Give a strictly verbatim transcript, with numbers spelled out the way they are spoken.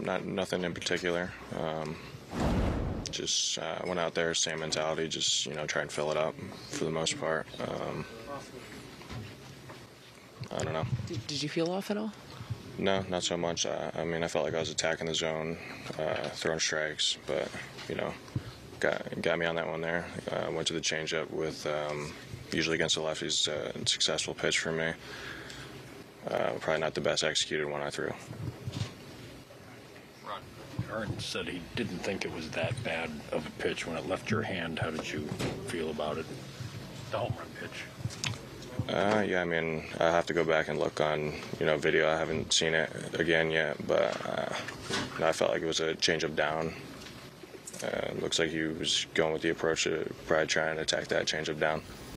I'm not nothing in particular. Um, just uh, went out there, same mentality, just you know, try and fill it up for the most part. Um, I don't know. Did, did you feel off at all? No, not so much. I, I mean, I felt like I was attacking the zone, uh, throwing strikes, but you know, got got me on that one there. Uh, went to the changeup with um, usually against the lefties, uh, successful pitch for me. Uh, probably not the best executed one I threw. Aaron said he didn't think it was that bad of a pitch when it left your hand. How did you feel about it? The home run pitch. Uh, yeah, I mean, I have to go back and look on, you know, video. I haven't seen it again yet, but uh, I felt like it was a change of down. Uh, looks like he was going with the approach of probably trying to attack that change of down.